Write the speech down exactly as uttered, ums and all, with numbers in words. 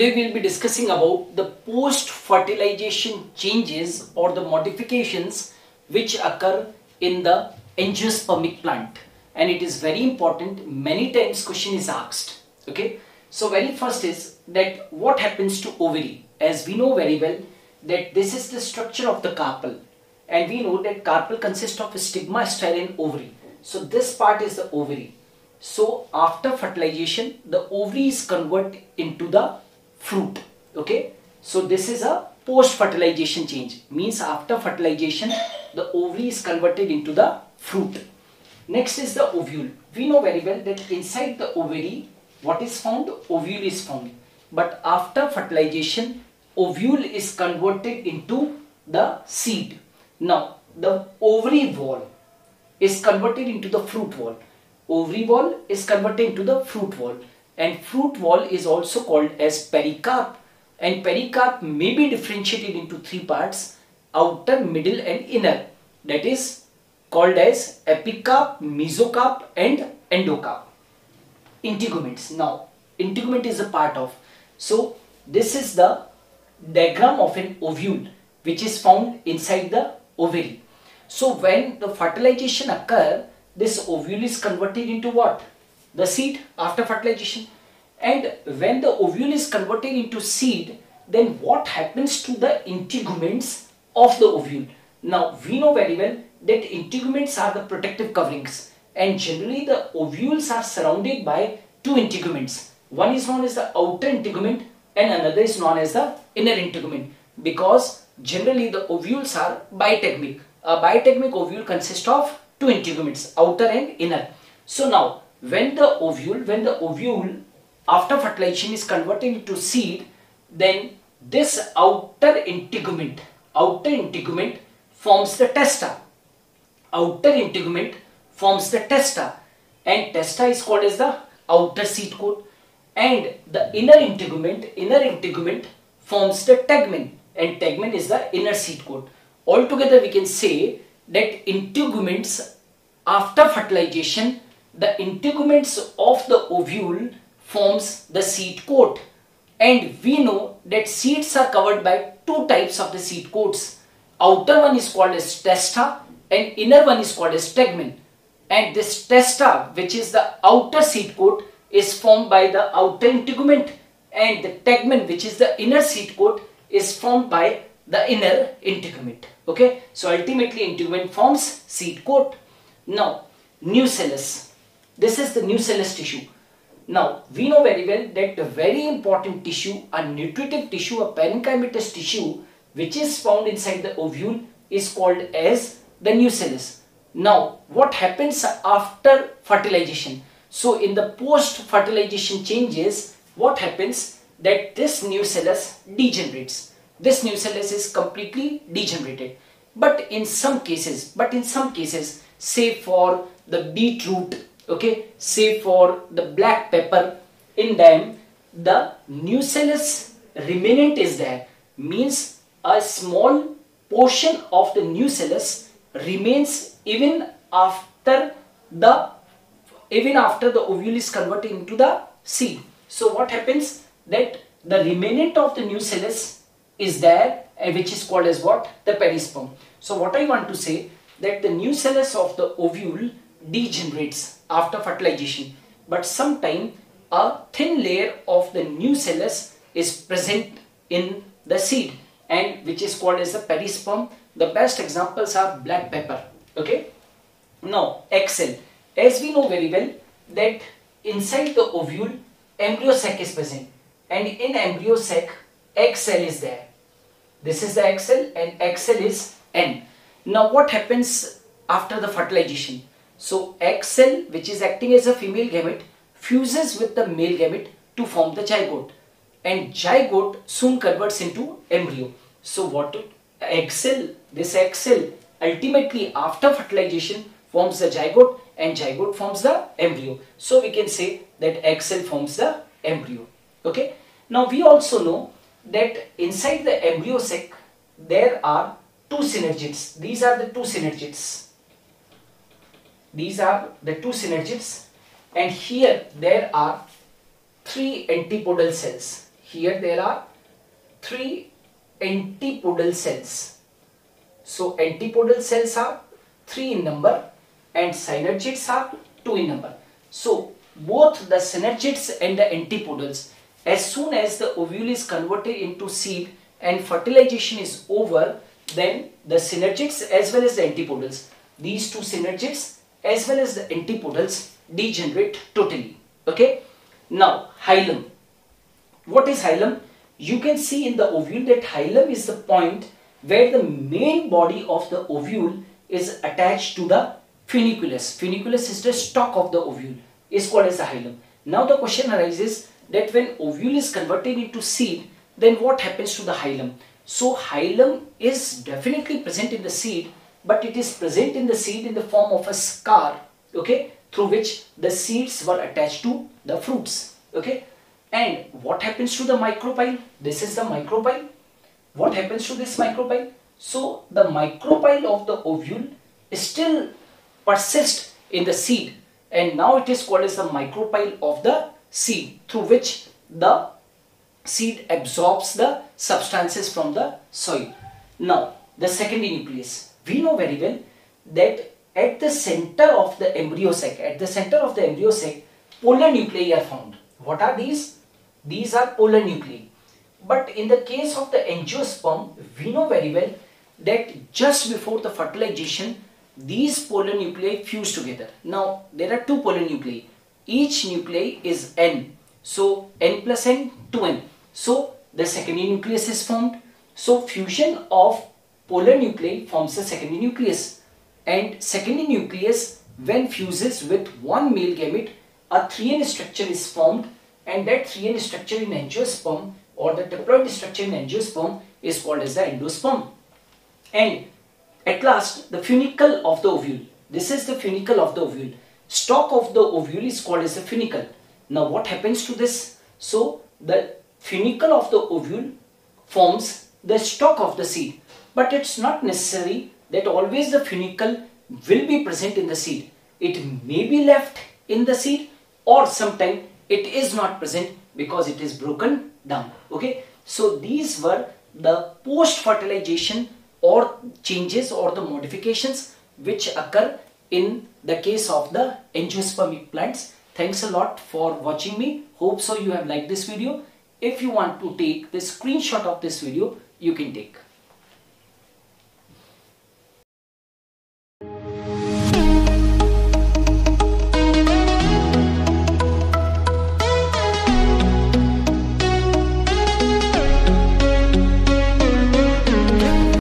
Today we will be discussing about the post-fertilization changes or the modifications which occur in the angiospermic plant, and it is very important. Many times question is asked. Okay, so very first is that what happens to ovary? As we know very well that this is the structure of the carpel, and we know that carpel consists of stigma, style and ovary. So this part is the ovary. So after fertilization the ovary is converted into the fruit. Okay, so this is a post fertilization change, means after fertilization the ovary is converted into the fruit. Next is the ovule. We know very well that inside the ovary what is found? Ovule is found, but after fertilization ovule is converted into the seed. Now the ovary wall is converted into the fruit wall. Ovary wall is converted into the fruit wall, and fruit wall is also called as pericarp, and pericarp may be differentiated into three parts: outer, middle and inner, that is called as epicarp, mesocarp and endocarp. Integuments. Now integument is a part of, so this is the diagram of an ovule which is found inside the ovary. So when the fertilization occurs, this ovule is converted into what? The seed after fertilization. And when the ovule is converted into seed, then what happens to the integuments of the ovule? Now we know very well that integuments are the protective coverings, and generally the ovules are surrounded by two integuments. One is known as the outer integument and another is known as the inner integument, because generally the ovules are bitegmic. A bitegmic ovule consists of two integuments, outer and inner. So now when the ovule, when the ovule after fertilization is converted into seed, then this outer integument, outer integument forms the testa. Outer integument forms the testa, and testa is called as the outer seed coat, and the inner integument, inner integument forms the tegmen, and tegmen is the inner seed coat. Altogether we can say that integuments after fertilization, the integuments of the ovule forms the seed coat, and we know that seeds are covered by two types of the seed coats. Outer one is called as testa and inner one is called as tegmen, and this testa, which is the outer seed coat, is formed by the outer integument, and the tegmen, which is the inner seed coat, is formed by the inner integument. Okay, so ultimately integument forms seed coat. Now nucellus, this is the nucellus tissue. Now we know very well that the very important tissue, a nutritive tissue, a parenchymatous tissue which is found inside the ovule is called as the nucellus. Now what happens after fertilization? So in the post fertilization changes what happens, that this nucellus degenerates. This nucellus is completely degenerated, but in some cases, but in some cases, say for the beetroot, okay, say for the black pepper, in them the nucellus remnant is there, means a small portion of the nucellus remains even after the even after the ovule is converted into the seed. So what happens, that the remnant of the nucellus is there, and which is called as what? The perisperm. So what I want to say, that the nucellus of the ovule degenerates after fertilization, but sometime a thin layer of the nucellus is present in the seed, and which is called as the perisperm. The best examples are black pepper. Okay, now axil, as we know very well that inside the ovule embryo sac is present, and in embryo sac egg cell is there. This is the egg cell and egg cell is N. Now what happens after the fertilization? So egg cell, which is acting as a female gamete, fuses with the male gamete to form the zygote, and zygote soon converts into embryo. So what egg cell, this egg cell ultimately after fertilization forms the zygote, and zygote forms the embryo. So we can say that egg cell forms the embryo. Okay. Now we also know that inside the embryo sac there are two synergids. These are the two synergids. These are the two synergids, and here there are three antipodal cells. Here there are three antipodal cells. So antipodal cells are three in number and synergids are two in number. So both the synergids and the antipodals, as soon as the ovule is converted into seed and fertilization is over, then the synergids as well as the antipodals, these two synergids as well as the antipodals degenerate totally. Okay. Now hilum. What is hilum? You can see in the ovule that hilum is the point where the main body of the ovule is attached to the funiculus. Funiculus is the stalk of the ovule, is called as the hilum. Now the question arises that when ovule is converted into seed, then what happens to the hilum? So hilum is definitely present in the seed, but it is present in the seed in the form of a scar, okay, through which the seeds were attached to the fruits, okay. And what happens to the micropyle? This is the micropyle. What happens to this micropyle? So the micropyle of the ovule still persists in the seed, and now it is called as the micropyle of the seed, through which the seed absorbs the substances from the soil. Now the secondary nucleus, we know very well that at the center of the embryo sac, at the center of the embryo sac, polar nuclei are found. What are these? These are polar nuclei. But in the case of the angiosperm, we know very well that just before the fertilization, these polar nuclei fuse together. Now there are two polar nuclei. Each nuclei is N. So N plus N, two N. So the secondary nucleus is formed. So fusion of polar nuclei forms the secondary nucleus. And secondary nucleus, when fuses with one male gamete, a three N structure is formed, and that three N structure in angiosperm, or the diploid structure in angiosperm, is called as the endosperm. And at last, the funicle of the ovule. This is the funicle of the ovule. Stalk of the ovule is called as the funicle. Now what happens to this? So the funicle of the ovule forms the stalk of the seed. But it's not necessary that always the funicle will be present in the seed. It may be left in the seed, or sometimes it is not present because it is broken down. Okay, so these were the post-fertilization or changes or the modifications which occur in the case of the angiospermic plants. Thanks a lot for watching me. Hope so you have liked this video. If you want to take the screenshot of this video, you can take.